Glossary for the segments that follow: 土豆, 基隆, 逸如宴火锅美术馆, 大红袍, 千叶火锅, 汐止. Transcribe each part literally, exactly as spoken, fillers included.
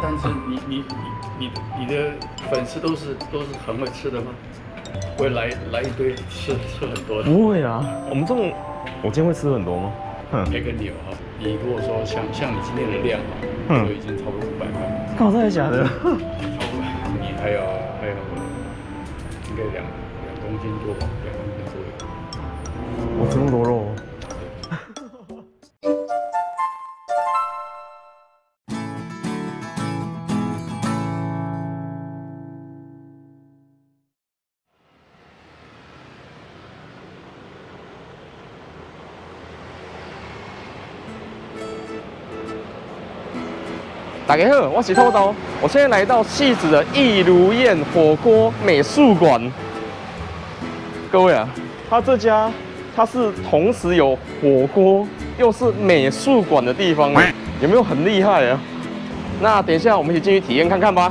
但是你你你你你的粉丝都是都是很会吃的吗？会来来一堆吃吃很多的？不会啊，我们这种，我今天会吃很多吗？嗯，那个牛哈，你如果说像像你今天的量啊，就已经超过五百块。靠，真的假的？超过，你还有还有应该两两公斤多吧，两公斤左右。我这么多肉。 大家好，我是土豆。我现在来到汐止的逸如宴火锅美术馆。各位啊，它这家它是同时有火锅又是美术馆的地方，有没有很厉害啊？那等一下我们一起进去体验看看吧。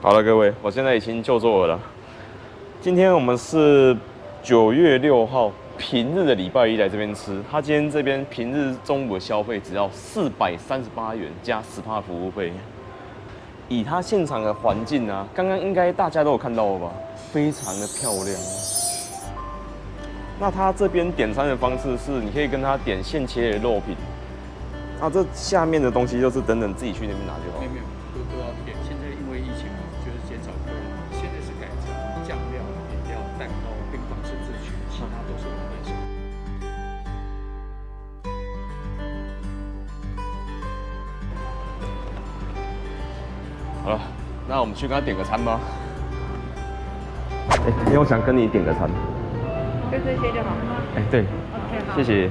好了，各位，我现在已经就座了。今天我们是九月六号平日的礼拜一来这边吃。他今天这边平日中午的消费只要四百三十八元加百分之十服务费。以他现场的环境啊，刚刚应该大家都有看到了吧？非常的漂亮。那他这边点餐的方式是，你可以跟他点现切的肉品。啊，这下面的东西就是等等自己去那边拿就好了。没有，都都要点。现在因为疫情。 好了，那我们去跟他点个餐吧。哎、欸，今天我想跟你点个餐。就这些就好。哎、欸，对。OK， 好。谢谢。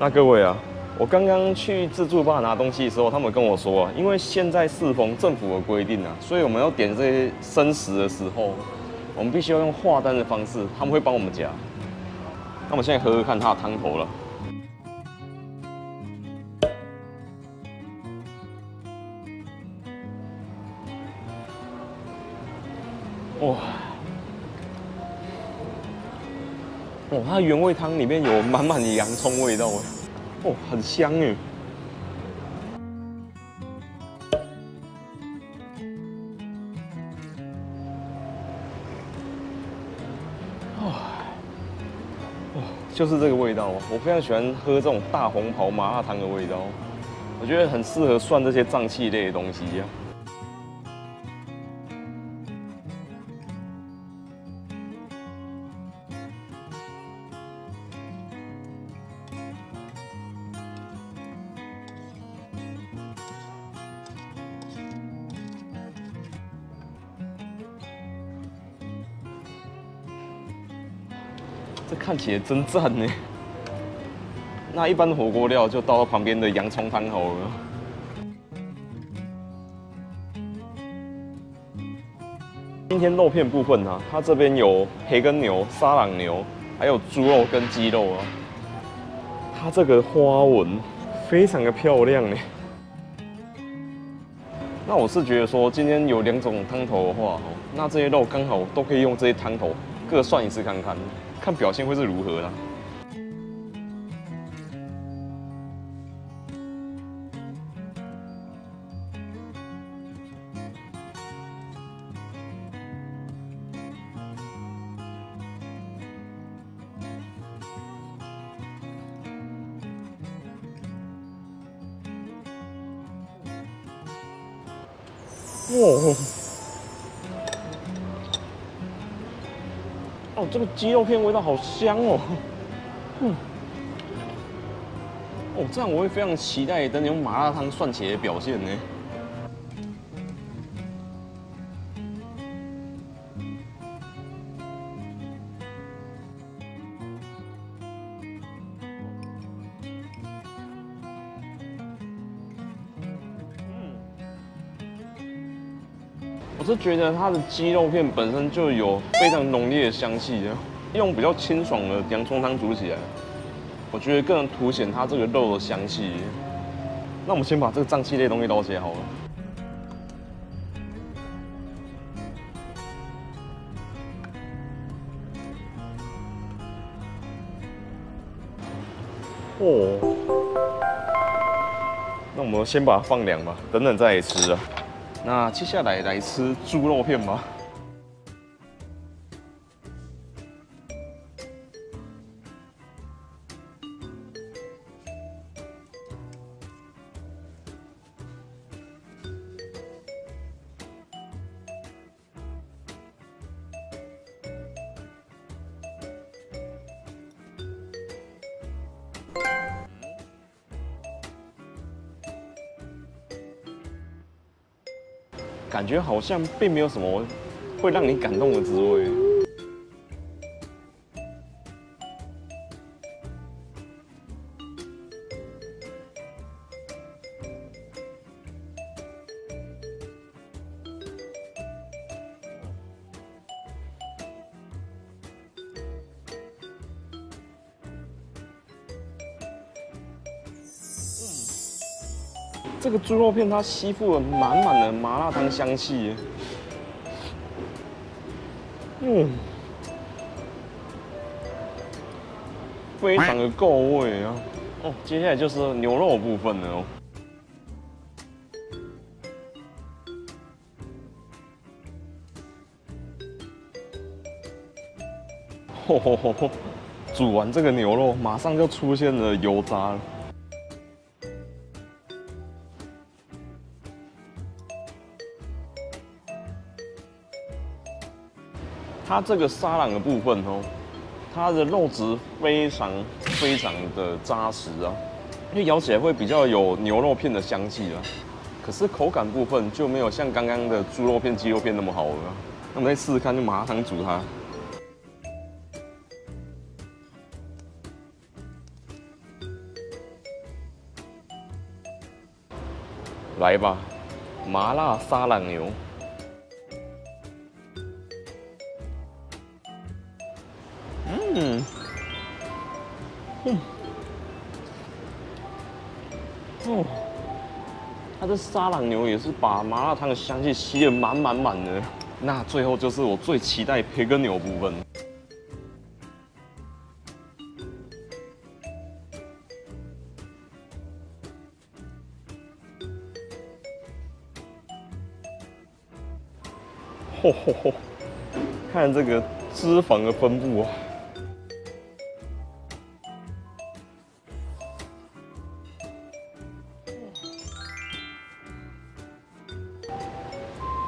那各位啊，我刚刚去自助吧拿东西的时候，他们跟我说啊，因为现在适逢政府的规定啊，所以我们要点这些生食的时候，我们必须要用划单的方式，他们会帮我们夹。那我们现在喝喝看它的汤头了。 哦，它原味汤里面有满满的洋葱味道哎，哦，很香哎。哇，就是这个味道，我非常喜欢喝这种大红袍麻辣汤的味道，我觉得很适合涮这些脏器类的东西呀、啊。 这看起来真赞呢！那一般火锅料就倒到旁边的洋葱汤好了。今天肉片部分啊，它这边有培根牛、沙朗牛，还有猪肉跟鸡肉啊。它这个花纹非常的漂亮呢。那我是觉得说，今天有两种汤头的话，那这些肉刚好都可以用这些汤头各涮一次看看。 看表现会是如何啦。哦。 哦，这个鸡肉片味道好香哦，嗯，哦，这样我会非常期待等你用麻辣汤涮起来的表现呢。我是觉得它的鸡肉片本身就有非常浓烈的香气，用比较清爽的洋葱汤煮起来，我觉得更能凸显它这个肉的香气。那我们先把这个脏器类东西捞起来好了。哦，那我们先把它放凉吧，等等再吃啊。 那接下来来吃猪肉片吧。感觉好像并没有什么会让你感动的滋味。这个猪肉片它吸附了满满的麻辣汤香气，嗯，非常的够味啊！哦，接下来就是牛肉部分了哦。 吼吼吼吼！煮完这个牛肉，马上就出现了油渣了。 它这个沙朗的部分哦，它的肉质非常非常的扎实啊，因为咬起来会比较有牛肉片的香气啊。可是口感部分就没有像刚刚的猪肉片、鸡肉片那么好了、啊。那我们再试试看，就麻辣汤煮它。来吧，麻辣沙朗牛。 嗯，嗯，哦，它的沙朗牛也是把麻辣汤的香气吸得满满满的。那最后就是我最期待培根牛部分。吼吼吼！看这个脂肪的分布啊。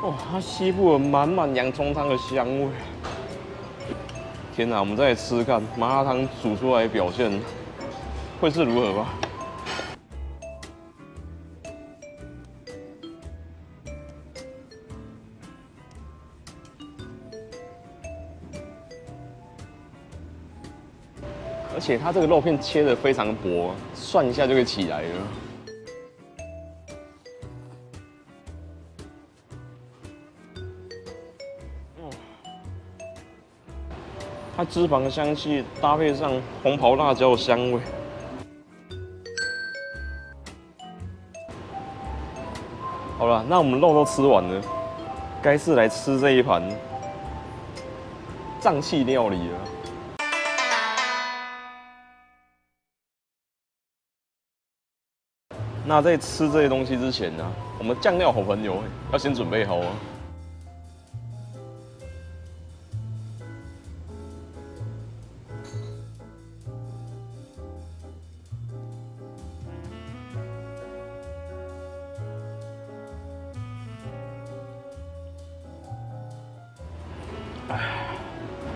哇，它吸附了满满洋葱汤的香味。天哪，我们再来吃看麻辣汤煮出来的表现会是如何吧。 而且它这个肉片切得非常薄，涮一下就可以起来了。它脂肪的香气搭配上红袍辣椒的香味，好了，那我们肉都吃完了，该是来吃这一盘瘴气料理了。 那在吃这些东西之前呢、啊，我们酱料好朋友要先准备好啊。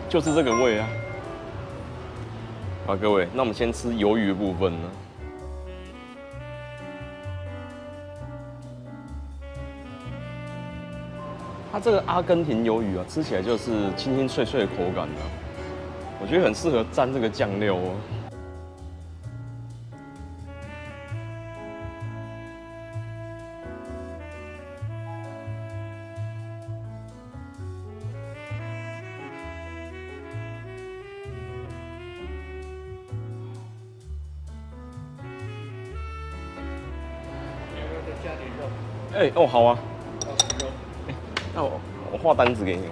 就是这个味啊！好，各位，那我们先吃鱿鱼的部分呢。 它这个阿根廷鱿鱼啊，吃起来就是清清脆脆的口感啊，我觉得很适合蘸这个酱料哦。要不要再加点肉？哎，哦，好啊。 那我我画单子给你。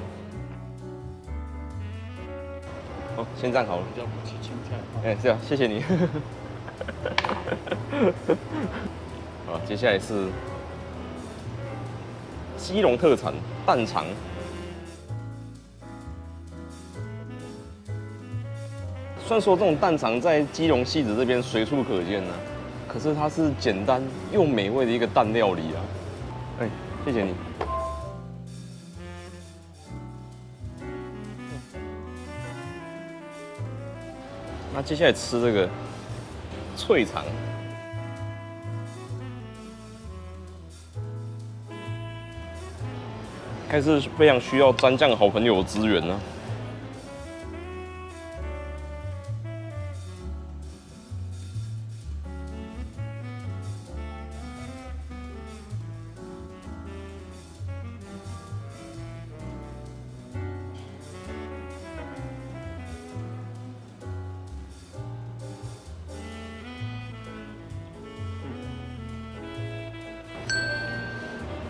好，先站好了。比较不吃青菜。哎，是啊，谢谢你。好，接下来是基隆特产蛋肠。虽然说这种蛋肠在基隆汐止这边随处可见呢、啊，可是它是简单又美味的一个蛋料理啊。哎，谢谢你。 那接下来吃这个脆肠，还是非常需要蘸酱好朋友的资源呢、啊。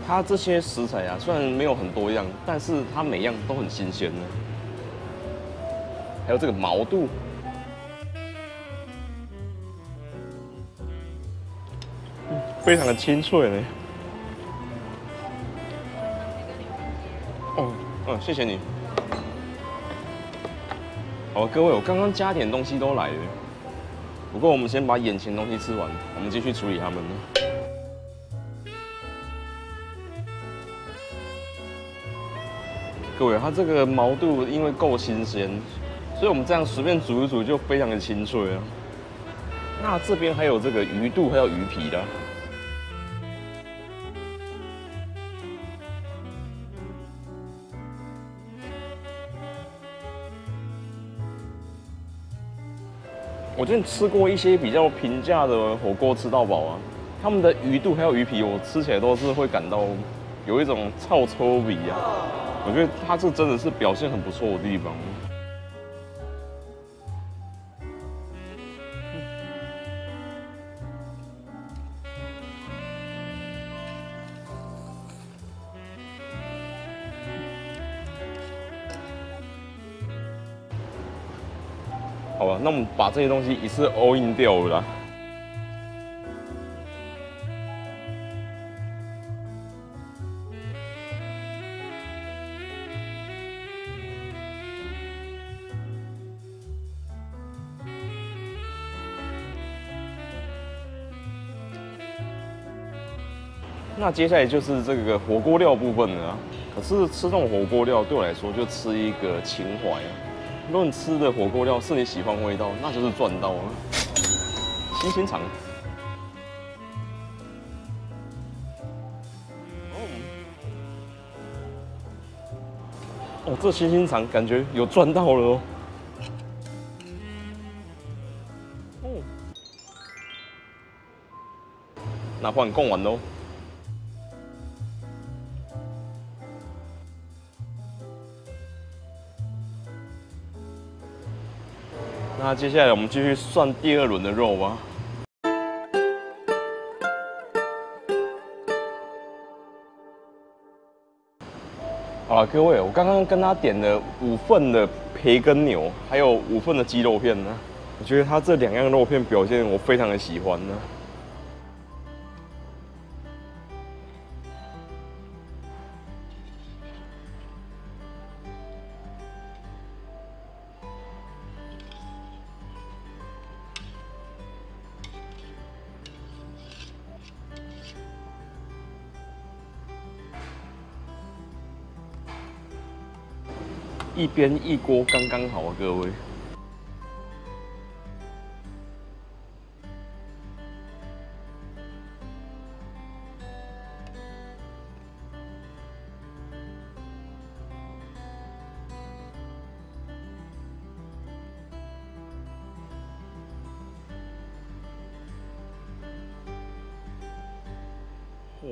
它这些食材啊，虽然没有很多样，但是它每样都很新鲜呢。还有这个毛肚，嗯，非常的清脆呢。哦，嗯，谢谢你。好，各位，我刚刚加点东西都来了，不过我们先把眼前东西吃完，我们继续处理它们呢。 各位，它这个毛肚因为够新鲜，所以我们这样随便煮一煮就非常的清脆啊。那这边还有这个鱼肚，还有鱼皮的、啊。我之前吃过一些比较平价的火锅吃到饱啊，他们的鱼肚还有鱼皮，我吃起来都是会感到有一种臭臭味啊。 我觉得它这真的是表现很不错的地方。好吧，那我们把这些东西一次 all in 掉了啦。那接下来就是这个火锅料部分了啊。可是吃这种火锅料对我来说，就吃一个情怀啊。论吃的火锅料是你喜欢味道，那就是赚到了。新鲜肠。 哦，这星星肠感觉有赚到了哦。哦，那换贡丸喽。那接下来我们继续算第二轮的肉吧。 好了，各位，我刚刚跟他点了五份的培根牛，还有五份的鸡肉片呢。我觉得他这两样肉片表现，我非常的喜欢呢。一边一锅刚刚好啊，各位。哦。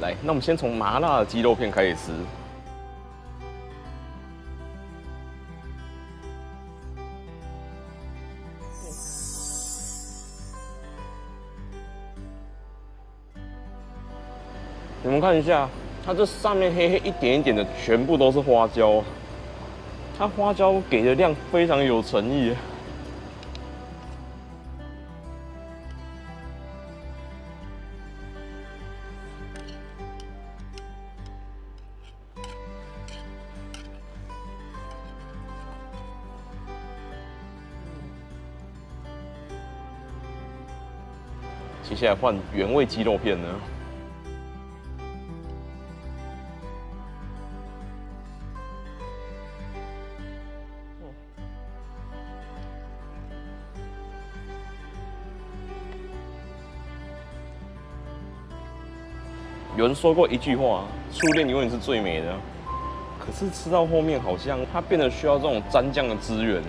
来，那我们先从麻辣的鸡肉片开始吃。你们看一下，它这上面黑黑一点一点的，全部都是花椒。它花椒给的量非常有诚意。 接下来换原味鸡肉片呢？有人说过一句话：“初恋永远是最美的。”可是吃到后面，好像它变得需要这种蘸酱的资源呢。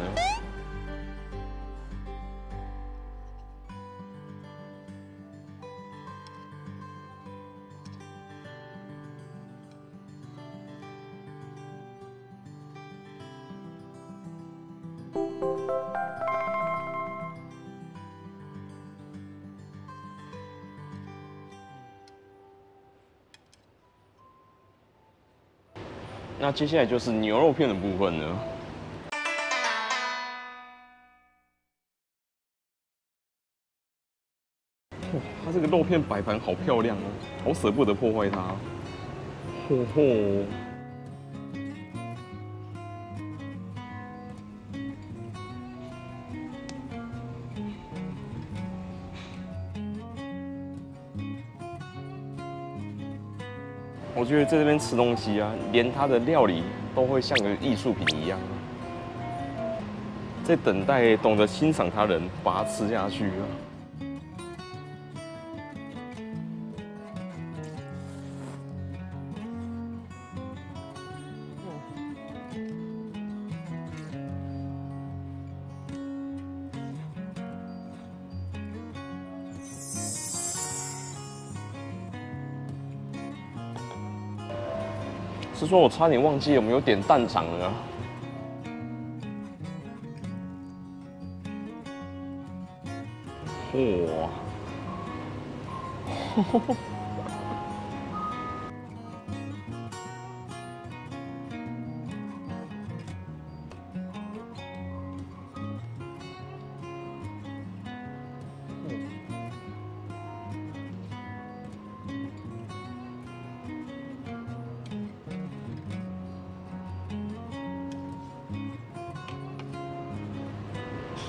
那接下来就是牛肉片的部分了。哇，它这个肉片摆盘好漂亮哦，好舍不得破坏它。吼吼。我觉得在这边吃东西啊，连它的料理都会像个艺术品一样，在等待懂得欣赏它人把它吃下去啊。是说，我差点忘记我们有点蛋肠了啊。哇！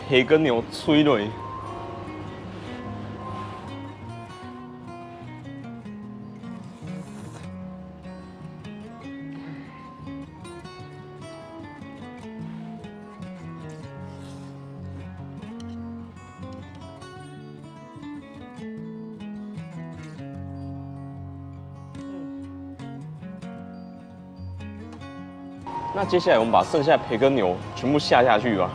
培根牛脆软。那接下来我们把剩下的培根牛全部下下去吧。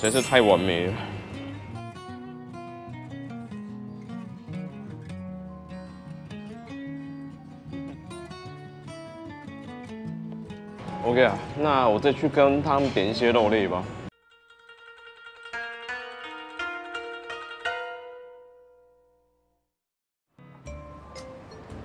真是太完美了。OK 啊，那我再去跟他们点一些肉类吧。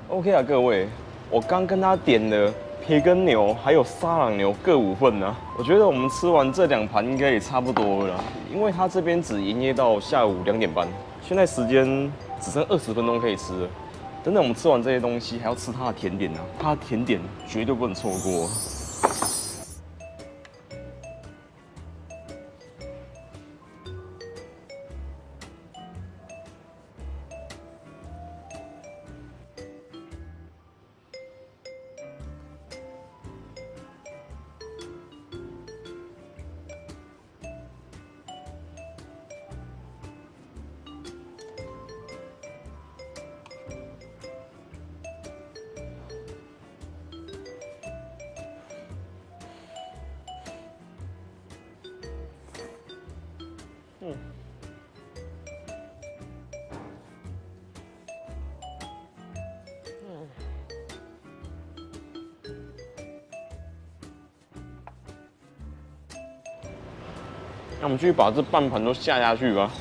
OK 啊，各位，我刚跟他点了。 培根牛还有沙朗牛各五份呢、啊，我觉得我们吃完这两盘应该也差不多了啦，因为它这边只营业到下午两点半，现在时间只剩二十分钟可以吃了。等等我们吃完这些东西，还要吃它的甜点呢、啊，它的甜点绝对不能错过。嗯，嗯，那我们继续把这半盘都下下去吧。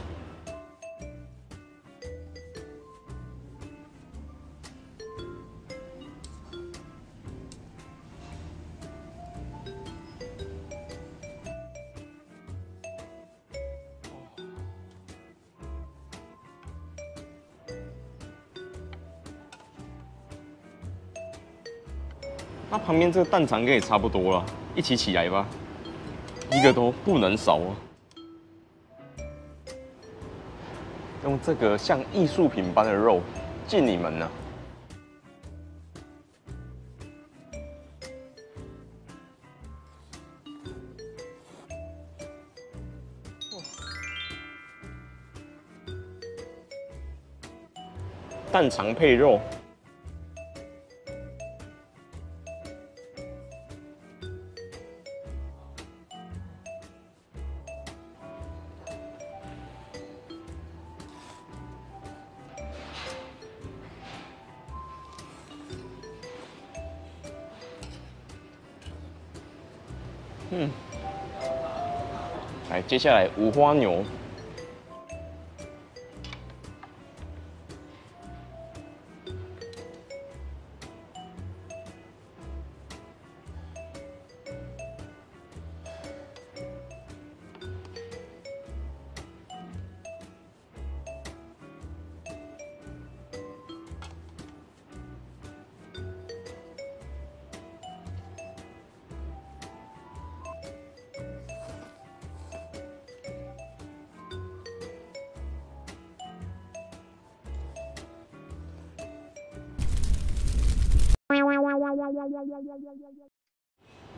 那旁边这个蛋肠跟也差不多了，一起起来吧，一个都不能少啊！用这个像艺术品般的肉，敬你们呢、啊。 蛋肠配肉。 嗯，来，接下来五花牛。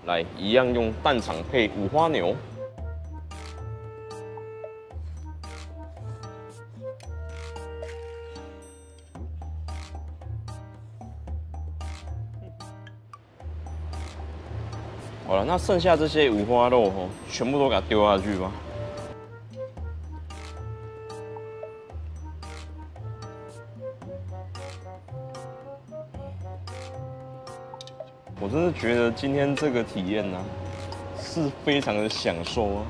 来，一样用蛋肠配五花牛。好了，那剩下这些五花肉哦，全部都给它丢下去吧。 我真是觉得今天这个体验呢、啊，是非常的享受啊！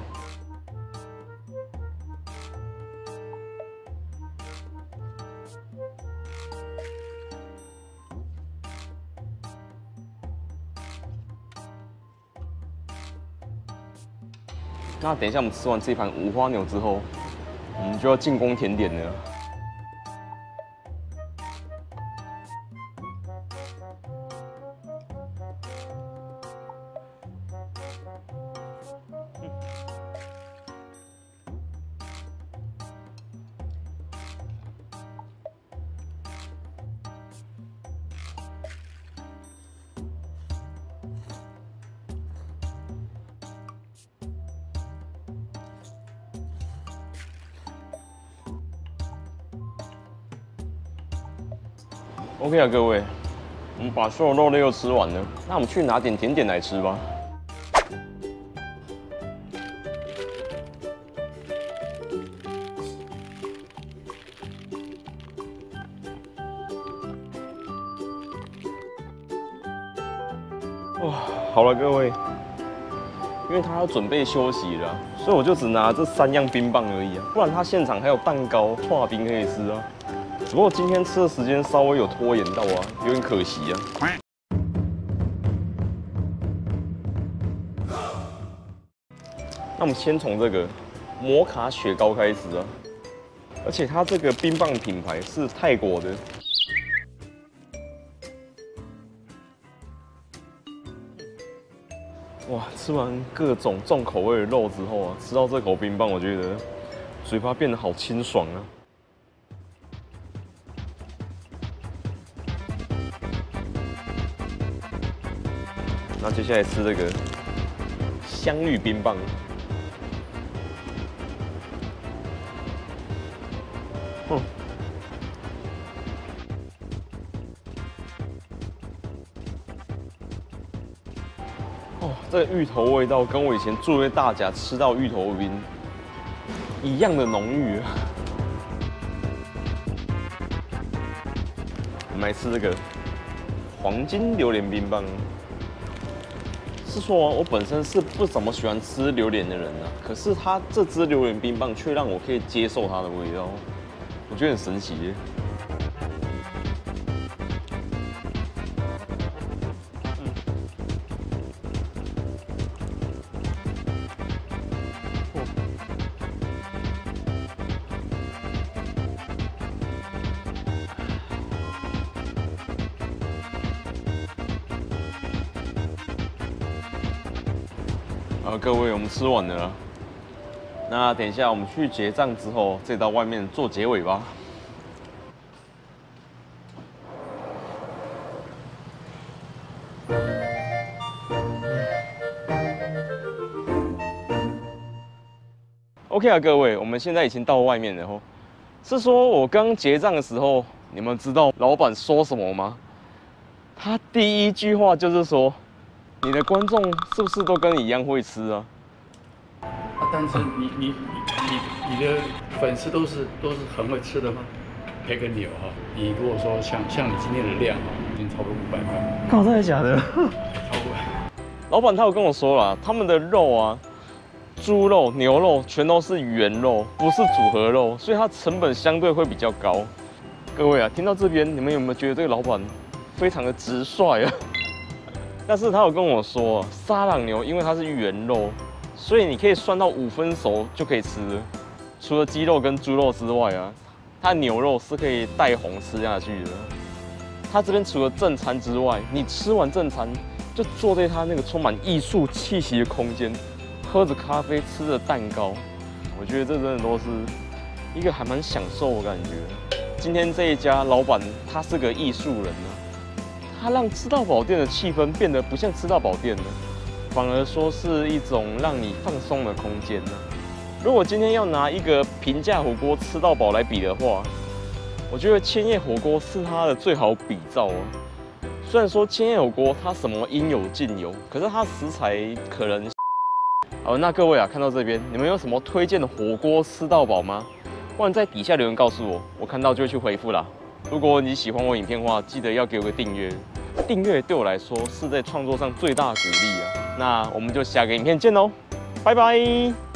那等一下我们吃完这一盘五花牛之后，我们就要进攻甜点了。OK 啊，各位，我们把所有肉类又吃完了，那我们去拿点甜点来吃吧。哇，好了，各位，因为他要准备休息了，所以我就只拿这三样冰棒而已啊，不然他现场还有蛋糕、刨冰可以吃啊。 只不过今天吃的时间稍微有拖延到啊，有点可惜啊。那我们先从这个摩卡雪糕开始啊，而且它这个冰棒品牌是泰国的。哇，吃完各种重口味的肉之后啊，吃到这口冰棒，我觉得嘴巴变得好清爽啊。 那接下来吃这个香芋冰棒，嗯，哦，这个芋头味道跟我以前住在大甲吃到芋头冰一样的浓郁啊！我们来吃这个黄金榴莲冰棒。 是说，我本身是不怎么喜欢吃榴莲的人啊，可是它这支榴莲冰棒却让我可以接受它的味道，我觉得很神奇耶。好，各位，我们吃完了啦。那等一下我们去结账之后，再到外面做结尾吧。OK 啊，各位，我们现在已经到外面了哦。是说我刚结账的时候，你们知道老板说什么吗？他第一句话就是说。 你的观众是不是都跟你一样会吃啊？啊但是你你你你的粉丝都是都是很会吃的吗？赔给你哈，你如果说像像你今天的量啊，已经超过五百块。靠，真的假的？超过。老板他有跟我说啦，他们的肉啊，猪肉、牛肉全都是原肉，不是组合肉，所以它成本相对会比较高。各位啊，听到这边，你们有没有觉得这个老板非常的直率啊？ 但是他有跟我说，沙朗牛因为它是原肉，所以你可以算到五分熟就可以吃。除了鸡肉跟猪肉之外啊，它牛肉是可以带红吃下去的。它这边除了正餐之外，你吃完正餐就坐在它那个充满艺术气息的空间，喝着咖啡，吃着蛋糕，我觉得这真的都是一个还蛮享受的感觉。今天这一家老板他是个艺术人啊。 它让吃到饱店的气氛变得不像吃到饱店了，反而说是一种让你放松的空间呢。如果今天要拿一个平价火锅吃到饱来比的话，我觉得千叶火锅是它的最好比照啊。虽然说千叶火锅它什么应有尽有，可是它食材可能……好，那各位啊，看到这边，你们有什么推荐的火锅吃到饱吗？不然在底下留言告诉我，我看到就会去回复啦。 如果你喜欢我影片的话，记得要给我个订阅。订阅对我来说是在创作上最大的鼓励啊！那我们就下个影片见喽，拜拜。